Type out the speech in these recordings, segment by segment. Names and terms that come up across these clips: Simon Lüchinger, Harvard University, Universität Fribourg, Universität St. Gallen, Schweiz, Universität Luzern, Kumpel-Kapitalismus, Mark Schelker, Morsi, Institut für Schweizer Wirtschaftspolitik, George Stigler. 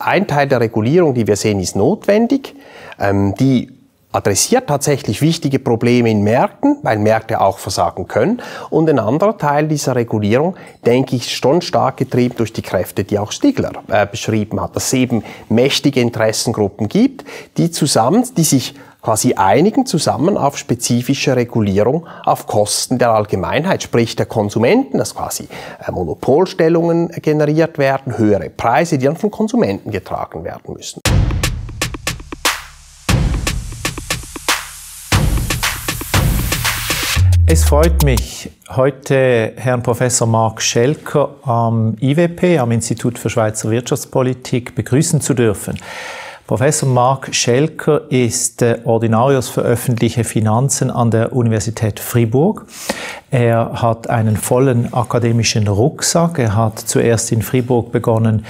Ein Teil der Regulierung, die wir sehen, ist notwendig. Die adressiert tatsächlich wichtige Probleme in Märkten, weil Märkte auch versagen können. Und ein anderer Teil dieser Regulierung, denke ich, schon stark getrieben durch die Kräfte, die auch Stigler beschrieben hat, dass es eben mächtige Interessengruppen gibt, die sich quasi einigen zusammen auf spezifische Regulierung auf Kosten der Allgemeinheit, sprich der Konsumenten, dass quasi Monopolstellungen generiert werden, höhere Preise, die dann von Konsumenten getragen werden müssen. Es freut mich, heute Herrn Professor Mark Schelker am IWP, am Institut für Schweizer Wirtschaftspolitik, begrüßen zu dürfen. Professor Mark Schelker ist Ordinarius für öffentliche Finanzen an der Universität Fribourg. Er hat einen vollen akademischen Rucksack. Er hat zuerst in Fribourg begonnen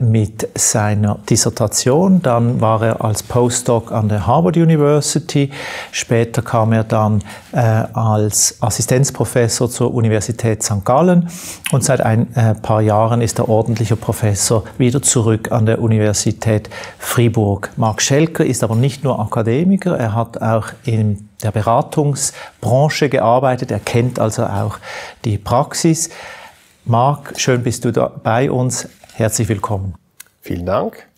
mit seiner Dissertation. Dann war er als Postdoc an der Harvard University. Später kam er dann als Assistenzprofessor zur Universität St. Gallen. Und seit ein paar Jahren ist er ordentlicher Professor wieder zurück an der Universität Fribourg. Mark Schelker ist aber nicht nur Akademiker, er hat auch in der Beratungsbranche gearbeitet, er kennt also auch die Praxis. Mark, schön bist du bei uns, herzlich willkommen. Vielen Dank.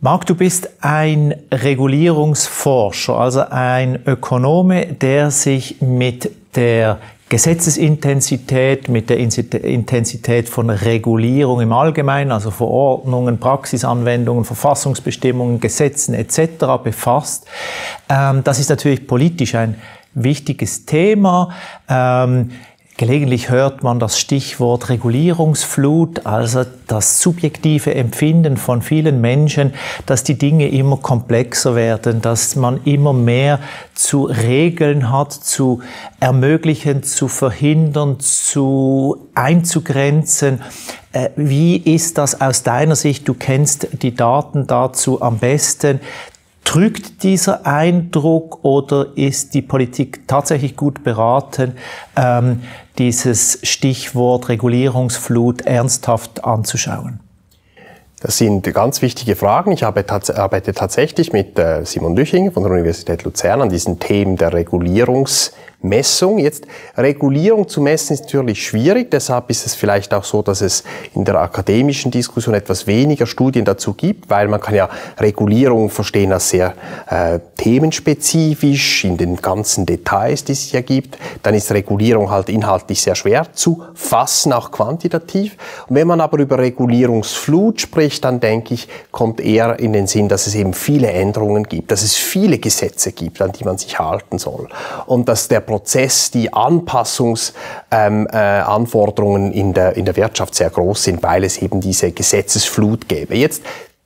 Mark, du bist ein Regulierungsforscher, also ein Ökonome, der sich mit der Gesetzesintensität, mit der Intensität von Regulierung im Allgemeinen, also Verordnungen, Praxisanwendungen, Verfassungsbestimmungen, Gesetzen etc. befasst. Das ist natürlich politisch ein wichtiges Thema. Gelegentlich hört man das Stichwort Regulierungsflut, also das subjektive Empfinden von vielen Menschen, dass die Dinge immer komplexer werden, dass man immer mehr zu regeln hat, zu ermöglichen, zu verhindern, einzugrenzen. Wie ist das aus deiner Sicht? Du kennst die Daten dazu am besten. Trügt dieser Eindruck oder ist die Politik tatsächlich gut beraten, dieses Stichwort Regulierungsflut ernsthaft anzuschauen? Das sind ganz wichtige Fragen. Ich arbeite tatsächlich mit Simon Lüchinger von der Universität Luzern an diesen Themen der Regulierungsmessung. Jetzt, Regulierung zu messen ist natürlich schwierig, deshalb ist es vielleicht auch so, dass es in der akademischen Diskussion etwas weniger Studien dazu gibt, weil man kann ja Regulierung verstehen als sehr themenspezifisch, in den ganzen Details, die es ja gibt. Dann ist Regulierung halt inhaltlich sehr schwer zu fassen, auch quantitativ. Und wenn man aber über Regulierungsflut spricht, dann denke ich, kommt eher in den Sinn, dass es eben viele Änderungen gibt, dass es viele Gesetze gibt, an die man sich halten soll und dass der Prozess, die Anpassungsanforderungen in der Wirtschaft sehr groß sind, weil es eben diese Gesetzesflut gäbe. Jetzt,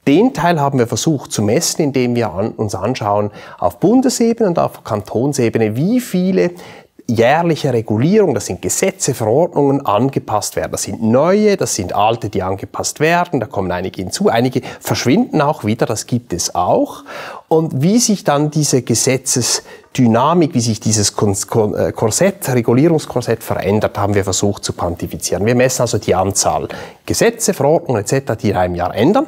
den Teil haben wir versucht zu messen, indem wir uns anschauen auf Bundesebene und auf Kantonsebene, wie viele jährliche Regulierung, das sind Gesetze, Verordnungen, angepasst werden. Das sind neue, das sind alte, die angepasst werden, da kommen einige hinzu, einige verschwinden auch wieder, das gibt es auch. Und wie sich dann diese Gesetzesdynamik, wie sich dieses Korsett, Regulierungskorsett verändert, haben wir versucht zu quantifizieren. Wir messen also die Anzahl Gesetze, Verordnungen etc., die in einem Jahr ändern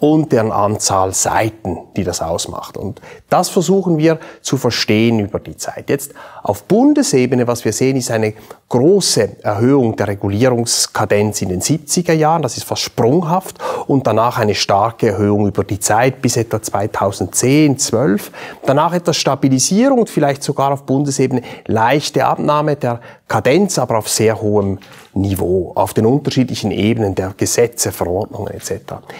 und deren Anzahl Seiten, die das ausmacht. Und das versuchen wir zu verstehen über die Zeit. Jetzt auf Bundesebene, was wir sehen, ist eine große Erhöhung der Regulierungskadenz in den 70er Jahren, das ist fast sprunghaft, und danach eine starke Erhöhung über die Zeit bis etwa 2010, 12. Danach etwas Stabilisierung und vielleicht sogar auf Bundesebene leichte Abnahme der Kadenz, aber auf sehr hohem Niveau, auf den unterschiedlichen Ebenen der Gesetze, Verordnungen etc.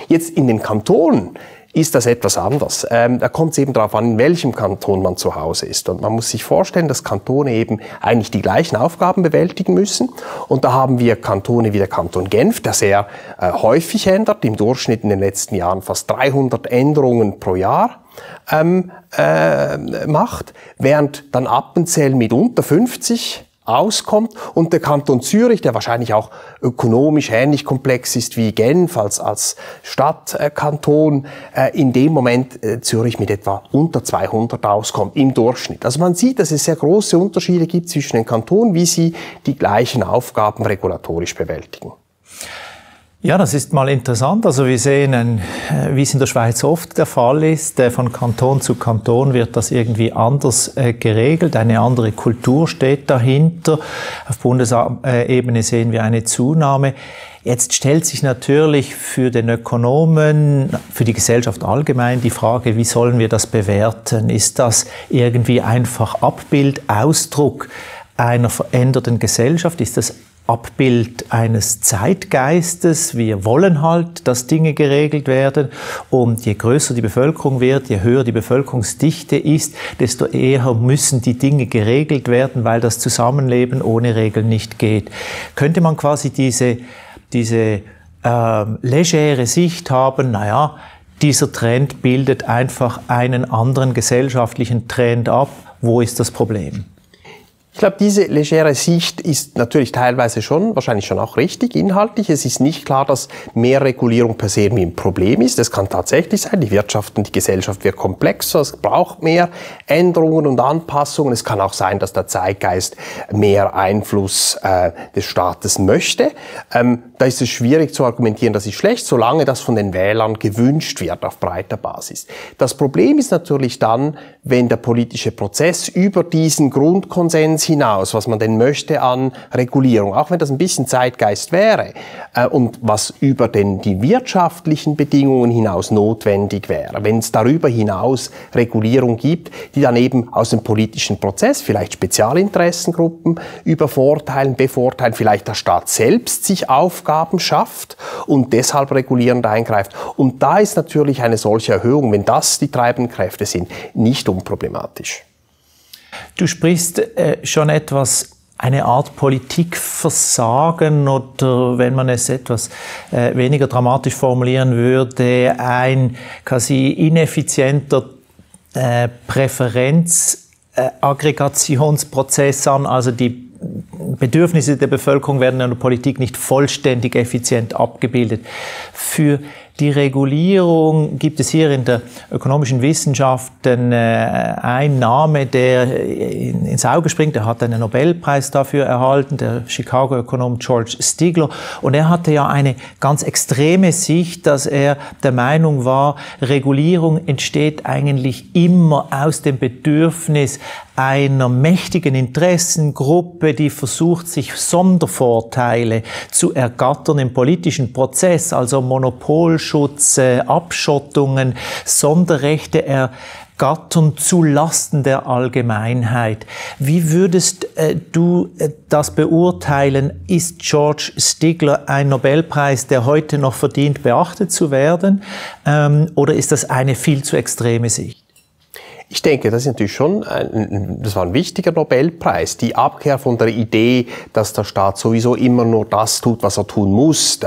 Jetzt in den Kantonen ist das etwas anders. Da kommt es eben darauf an, in welchem Kanton man zu Hause ist. Und man muss sich vorstellen, dass Kantone eben eigentlich die gleichen Aufgaben bewältigen müssen. Und da haben wir Kantone wie der Kanton Genf, der sehr häufig ändert, im Durchschnitt in den letzten Jahren fast 300 Änderungen pro Jahr macht, während dann Appenzell mit unter 50 auskommt und der Kanton Zürich, der wahrscheinlich auch ökonomisch ähnlich komplex ist wie Genf als Stadtkanton, in dem Moment Zürich mit etwa unter 200 auskommt im Durchschnitt. Also man sieht, dass es sehr große Unterschiede gibt zwischen den Kantonen, wie sie die gleichen Aufgaben regulatorisch bewältigen. Ja, das ist mal interessant. Also wir sehen, wie es in der Schweiz oft der Fall ist, von Kanton zu Kanton wird das irgendwie anders geregelt. Eine andere Kultur steht dahinter. Auf Bundesebene sehen wir eine Zunahme. Jetzt stellt sich natürlich für den Ökonomen, für die Gesellschaft allgemein die Frage, wie sollen wir das bewerten? Ist das irgendwie einfach Abbild, Ausdruck einer veränderten Gesellschaft? Ist das Abbild eines Zeitgeistes? Wir wollen halt, dass Dinge geregelt werden, und je größer die Bevölkerung wird, je höher die Bevölkerungsdichte ist, desto eher müssen die Dinge geregelt werden, weil das Zusammenleben ohne Regeln nicht geht. Könnte man quasi diese legere Sicht haben, naja, dieser Trend bildet einfach einen anderen gesellschaftlichen Trend ab, wo ist das Problem? Ich glaube, diese legere Sicht ist natürlich teilweise schon, wahrscheinlich schon auch richtig inhaltlich. Es ist nicht klar, dass mehr Regulierung per se ein Problem ist. Es kann tatsächlich sein, die Wirtschaft und die Gesellschaft wird komplexer, es braucht mehr Änderungen und Anpassungen. Es kann auch sein, dass der Zeitgeist mehr Einfluss des Staates möchte. Da ist es schwierig zu argumentieren, das ist schlecht, solange das von den Wählern gewünscht wird auf breiter Basis. Das Problem ist natürlich dann, wenn der politische Prozess über diesen Grundkonsens hinaus, was man denn möchte an Regulierung, auch wenn das ein bisschen Zeitgeist wäre, und was über die wirtschaftlichen Bedingungen hinaus notwendig wäre, wenn es darüber hinaus Regulierung gibt, die dann eben aus dem politischen Prozess, vielleicht Spezialinteressengruppen übervorteilen, bevorteilen, vielleicht der Staat selbst sich Aufgaben schafft und deshalb regulierend eingreift. Und da ist natürlich eine solche Erhöhung, wenn das die treibenden Kräfte sind, nicht unproblematisch. Du sprichst schon etwas, eine Art Politikversagen, oder wenn man es etwas weniger dramatisch formulieren würde, ein quasi ineffizienter Präferenzaggregationsprozess an, also die Bedürfnisse der Bevölkerung werden in der Politik nicht vollständig effizient abgebildet. Für die Regulierung gibt es hier in der ökonomischen Wissenschaft einen Namen, der ins Auge springt. Er hat einen Nobelpreis dafür erhalten, der Chicago-Ökonom George Stigler. Und er hatte ja eine ganz extreme Sicht, dass er der Meinung war, Regulierung entsteht eigentlich immer aus dem Bedürfnis einer mächtigen Interessengruppe, die versucht, sich Sondervorteile zu ergattern im politischen Prozess, also Monopolschutz, Abschottungen, Sonderrechte ergattern zu Lasten der Allgemeinheit. Wie würdest du das beurteilen? Ist George Stigler ein Nobelpreis, der heute noch verdient, beachtet zu werden? Oder ist das eine viel zu extreme Sicht? Ich denke, das ist natürlich schon das war ein wichtiger Nobelpreis. Die Abkehr von der Idee, dass der Staat sowieso immer nur das tut, was er tun muss,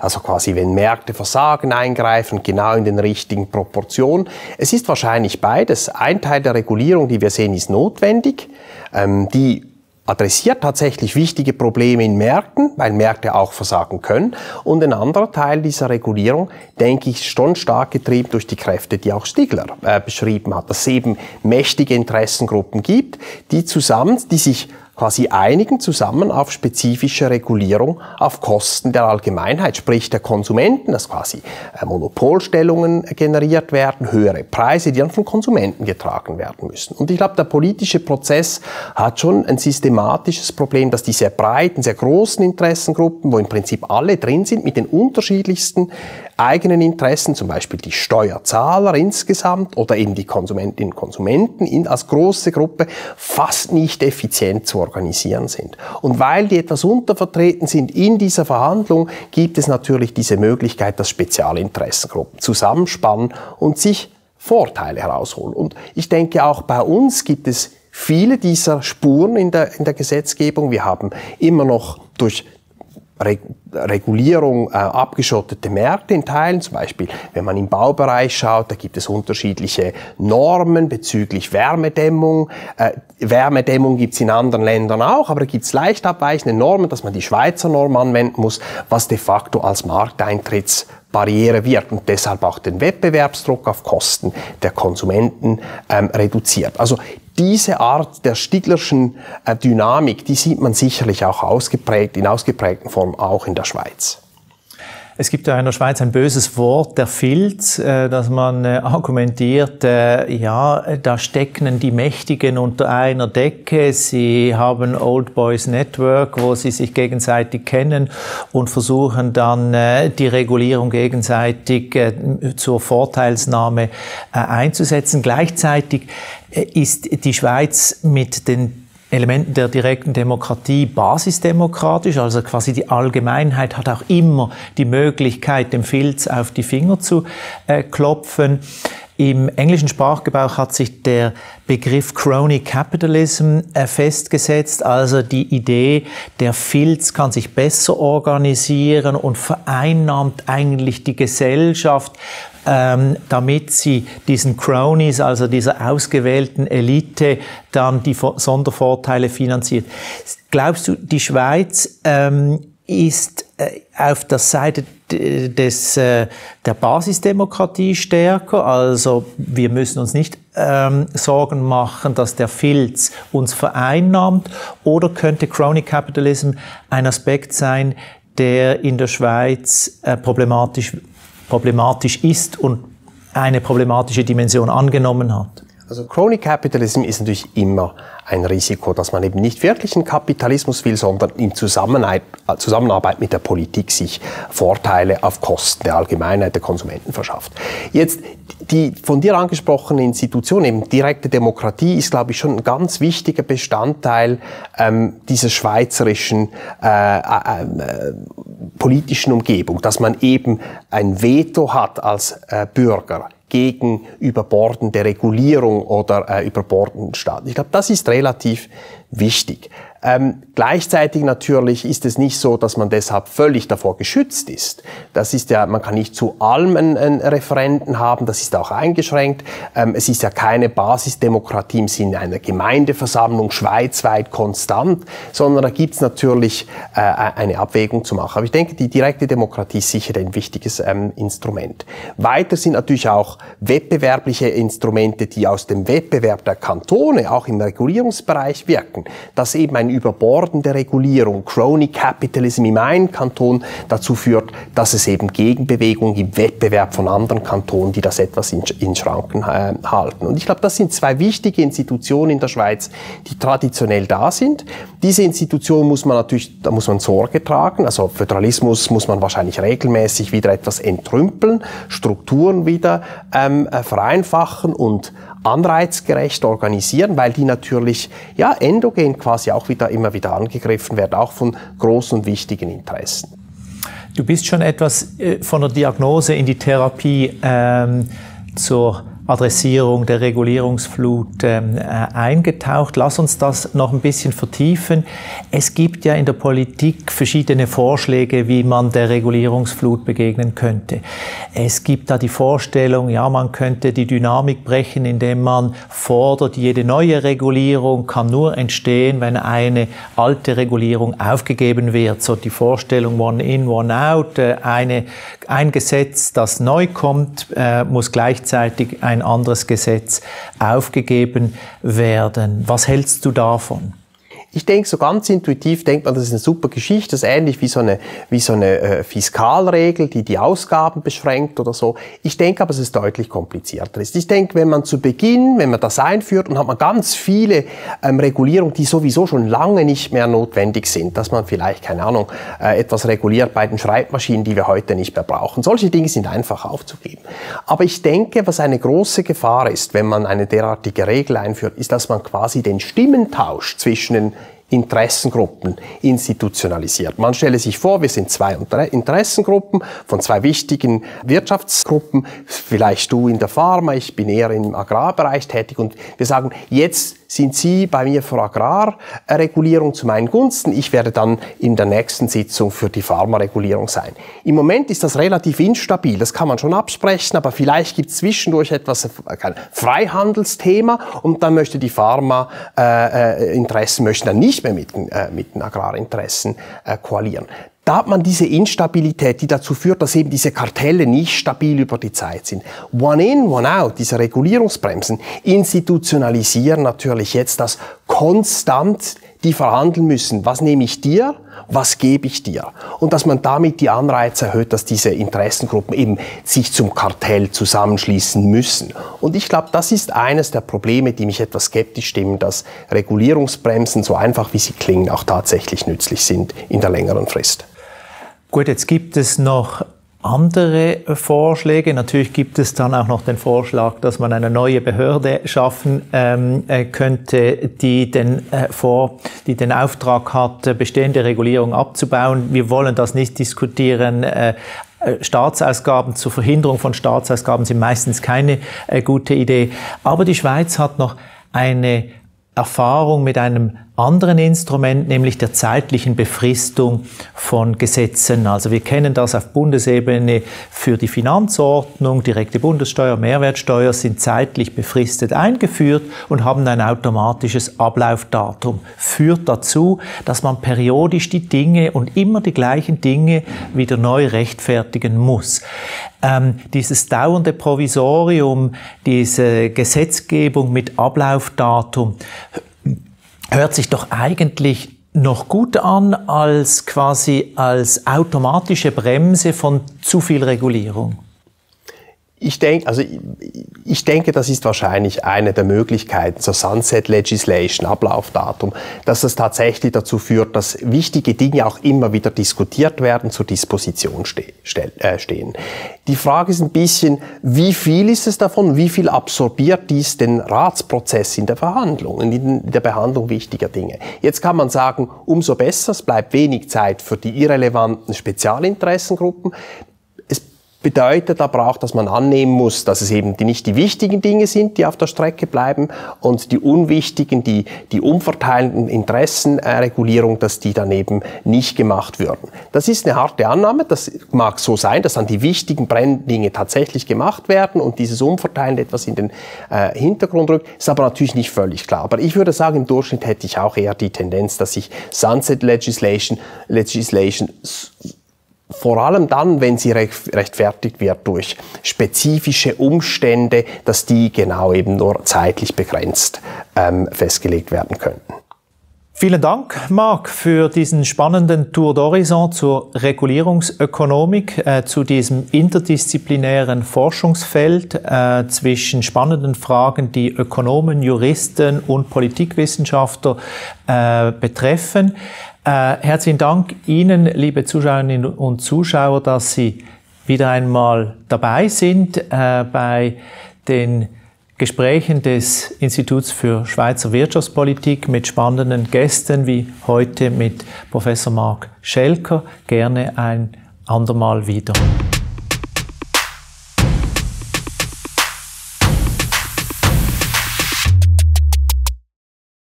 also quasi wenn Märkte versagen eingreifen, genau in den richtigen Proportionen. Es ist wahrscheinlich beides. Ein Teil der Regulierung, die wir sehen, ist notwendig. Die adressiert tatsächlich wichtige Probleme in Märkten, weil Märkte auch versagen können. Und ein anderer Teil dieser Regulierung, denke ich, schon stark getrieben durch die Kräfte, die auch Stigler beschrieben hat, dass es eben mächtige Interessengruppen gibt, die sich quasi einigen zusammen auf spezifische Regulierung auf Kosten der Allgemeinheit, sprich der Konsumenten, dass quasi Monopolstellungen generiert werden, höhere Preise, die dann von Konsumenten getragen werden müssen. Und ich glaube, der politische Prozess hat schon ein systematisches Problem, dass diese breiten, sehr großen Interessengruppen, wo im Prinzip alle drin sind, mit den unterschiedlichsten eigenen Interessen, zum Beispiel die Steuerzahler insgesamt oder eben die Konsumentinnen und Konsumenten als große Gruppe, fast nicht effizient zu organisieren sind. Und weil die etwas untervertreten sind in dieser Verhandlung, gibt es natürlich diese Möglichkeit, dass Spezialinteressengruppen zusammenspannen und sich Vorteile herausholen. Und ich denke, auch bei uns gibt es viele dieser Spuren in der Gesetzgebung. Wir haben immer noch durch Regulierung abgeschottete Märkte in Teilen, zum Beispiel wenn man im Baubereich schaut, da gibt es unterschiedliche Normen bezüglich Wärmedämmung. Wärmedämmung gibt es in anderen Ländern auch, aber da gibt es leicht abweichende Normen, dass man die Schweizer Norm anwenden muss, was de facto als Markteintrittsbarriere wird und deshalb auch den Wettbewerbsdruck auf Kosten der Konsumenten reduziert. Also diese Art der Stiglerschen Dynamik, die sieht man sicherlich auch in ausgeprägten Formen auch in der Schweiz. Es gibt ja in der Schweiz ein böses Wort, der Filz, dass man argumentiert, ja, da stecken die Mächtigen unter einer Decke, sie haben Old Boys Network, wo sie sich gegenseitig kennen und versuchen dann die Regulierung gegenseitig zur Vorteilsnahme einzusetzen. Gleichzeitig ist die Schweiz mit den Elementen der direkten Demokratie basisdemokratisch, also quasi die Allgemeinheit hat auch immer die Möglichkeit, dem Filz auf die Finger zu klopfen. Im englischen Sprachgebrauch hat sich der Begriff Crony Capitalism festgesetzt, also die Idee, der Filz kann sich besser organisieren und vereinnahmt eigentlich die Gesellschaft, damit sie diesen Cronies, also dieser ausgewählten Elite, dann die Sondervorteile finanziert. Glaubst du, die Schweiz ist auf der Seite der Basisdemokratie stärker? Also wir müssen uns nicht Sorgen machen, dass der Filz uns vereinnahmt, oder könnte Crony Capitalism ein Aspekt sein, der in der Schweiz problematisch ist und eine problematische Dimension angenommen hat? Also Crony Capitalism ist natürlich immer ein Risiko, dass man eben nicht wirklich einen Kapitalismus will, sondern in Zusammenarbeit mit der Politik sich Vorteile auf Kosten der Allgemeinheit, der Konsumenten verschafft. Jetzt die von dir angesprochene Institution, eben direkte Demokratie, ist, glaube ich, schon ein ganz wichtiger Bestandteil dieses schweizerischen politischen Umgebung, dass man eben ein Veto hat als Bürger gegen überbordende Regulierung oder überbordenden Staat. Ich glaube, das ist relativ wichtig. Gleichzeitig natürlich ist es nicht so, dass man deshalb völlig davor geschützt ist. Das ist ja, man kann nicht zu allem einen Referenden haben, das ist auch eingeschränkt. Es ist ja keine Basisdemokratie im Sinne einer Gemeindeversammlung schweizweit konstant, sondern da gibt es natürlich eine Abwägung zu machen. Aber ich denke, die direkte Demokratie ist sicher ein wichtiges Instrument. Weiter sind natürlich auch wettbewerbliche Instrumente, die aus dem Wettbewerb der Kantone auch im Regulierungsbereich wirken, dass eben ein überbordende Regulierung, Crony Capitalism im einen Kanton dazu führt, dass es eben Gegenbewegungen im Wettbewerb von anderen Kantonen, die das etwas in Schranken halten. Und ich glaube, das sind zwei wichtige Institutionen in der Schweiz, die traditionell da sind. Diese Institution muss man natürlich, da muss man Sorge tragen. Also Föderalismus muss man wahrscheinlich regelmäßig wieder etwas entrümpeln, Strukturen wieder vereinfachen und anreizgerecht organisieren, weil die natürlich ja endogen quasi auch wieder immer wieder angegriffen werden, auch von großen und wichtigen Interessen. Du bist schon etwas von der Diagnose in die Therapie zur Adressierung der Regulierungsflut eingetaucht. Lass uns das noch ein bisschen vertiefen. Es gibt ja in der Politik verschiedene Vorschläge, wie man der Regulierungsflut begegnen könnte. Es gibt da die Vorstellung, ja, man könnte die Dynamik brechen, indem man fordert, jede neue Regulierung kann nur entstehen, wenn eine alte Regulierung aufgegeben wird. So die Vorstellung One in, One out. Ein Gesetz, das neu kommt, muss gleichzeitig ein anderes Gesetz aufgegeben werden. Was hältst du davon? Ich denke, so ganz intuitiv denkt man, das ist eine super Geschichte, das ist ähnlich wie so eine Fiskalregel, die die Ausgaben beschränkt oder so. Ich denke aber, es ist deutlich komplizierter. Ich denke, wenn man das einführt, und hat man ganz viele Regulierungen, die sowieso schon lange nicht mehr notwendig sind, dass man vielleicht, keine Ahnung, etwas reguliert bei den Schreibmaschinen, die wir heute nicht mehr brauchen. Solche Dinge sind einfach aufzugeben. Aber ich denke, was eine große Gefahr ist, wenn man eine derartige Regel einführt, ist, dass man quasi den Stimmentausch zwischen den Interessengruppen institutionalisiert. Man stelle sich vor, wir sind zwei Interessengruppen von zwei wichtigen Wirtschaftsgruppen, vielleicht du in der Pharma, ich bin eher im Agrarbereich tätig, und wir sagen, jetzt sind Sie bei mir für Agrarregulierung zu meinen Gunsten, ich werde dann in der nächsten Sitzung für die Pharmaregulierung sein. Im Moment ist das relativ instabil, das kann man schon absprechen, aber vielleicht gibt es zwischendurch etwas, kein Freihandelsthema, und dann möchte die Pharma-Interessen möchten dann nicht mehr mit den Agrarinteressen koalieren. Da hat man diese Instabilität, die dazu führt, dass eben diese Kartelle nicht stabil über die Zeit sind. One in, one out, diese Regulierungsbremsen institutionalisieren natürlich jetzt das konstant die verhandeln müssen, was nehme ich dir, was gebe ich dir. Und dass man damit die Anreize erhöht, dass diese Interessengruppen eben sich zum Kartell zusammenschließen müssen. Und ich glaube, das ist eines der Probleme, die mich etwas skeptisch stimmen, dass Regulierungsbremsen, so einfach wie sie klingen, auch tatsächlich nützlich sind in der längeren Frist. Gut, jetzt gibt es noch andere Vorschläge. Natürlich gibt es dann auch noch den Vorschlag, dass man eine neue Behörde schaffen könnte, die den Auftrag hat, bestehende Regulierung abzubauen. Wir wollen das nicht diskutieren. Staatsausgaben zur Verhinderung von Staatsausgaben sind meistens keine gute Idee. Aber die Schweiz hat noch eine Erfahrung mit einem anderen Instrument, nämlich der zeitlichen Befristung von Gesetzen. Also wir kennen das auf Bundesebene für die Finanzordnung, direkte Bundessteuer, Mehrwertsteuer sind zeitlich befristet eingeführt und haben ein automatisches Ablaufdatum. Führt dazu, dass man periodisch die Dinge und immer die gleichen Dinge wieder neu rechtfertigen muss. Dieses dauernde Provisorium, diese Gesetzgebung mit Ablaufdatum, hört sich doch eigentlich noch gut an als quasi als automatische Bremse von zu viel Regulierung. Ich denke, das ist wahrscheinlich eine der Möglichkeiten, so Sunset Legislation, Ablaufdatum, dass das tatsächlich dazu führt, dass wichtige Dinge auch immer wieder diskutiert werden, zur Disposition stehen. Die Frage ist ein bisschen, wie viel ist es davon, wie viel absorbiert dies den Ratsprozess in der Verhandlung, in der Behandlung wichtiger Dinge. Jetzt kann man sagen, umso besser, es bleibt wenig Zeit für die irrelevanten Spezialinteressengruppen. Bedeutet aber auch, dass man annehmen muss, dass es eben nicht die wichtigen Dinge sind, die auf der Strecke bleiben und die unwichtigen, die umverteilenden Interessenregulierung, dass die dann eben nicht gemacht würden. Das ist eine harte Annahme, das mag so sein, dass dann die wichtigen Brenndinge tatsächlich gemacht werden und dieses Umverteilen etwas in den Hintergrund rückt, ist aber natürlich nicht völlig klar. Aber ich würde sagen, im Durchschnitt hätte ich auch eher die Tendenz, dass ich Sunset Legislation vor allem dann, wenn sie rechtfertigt wird durch spezifische Umstände, dass die genau eben nur zeitlich begrenzt festgelegt werden könnten. Vielen Dank, Mark, für diesen spannenden Tour d'Horizon zur Regulierungsökonomik, zu diesem interdisziplinären Forschungsfeld zwischen spannenden Fragen, die Ökonomen, Juristen und Politikwissenschaftler betreffen. Herzlichen Dank Ihnen, liebe Zuschauerinnen und Zuschauer, dass Sie wieder einmal dabei sind bei den Gesprächen des Instituts für Schweizer Wirtschaftspolitik mit spannenden Gästen wie heute mit Professor Mark Schelker. Gerne ein andermal wieder.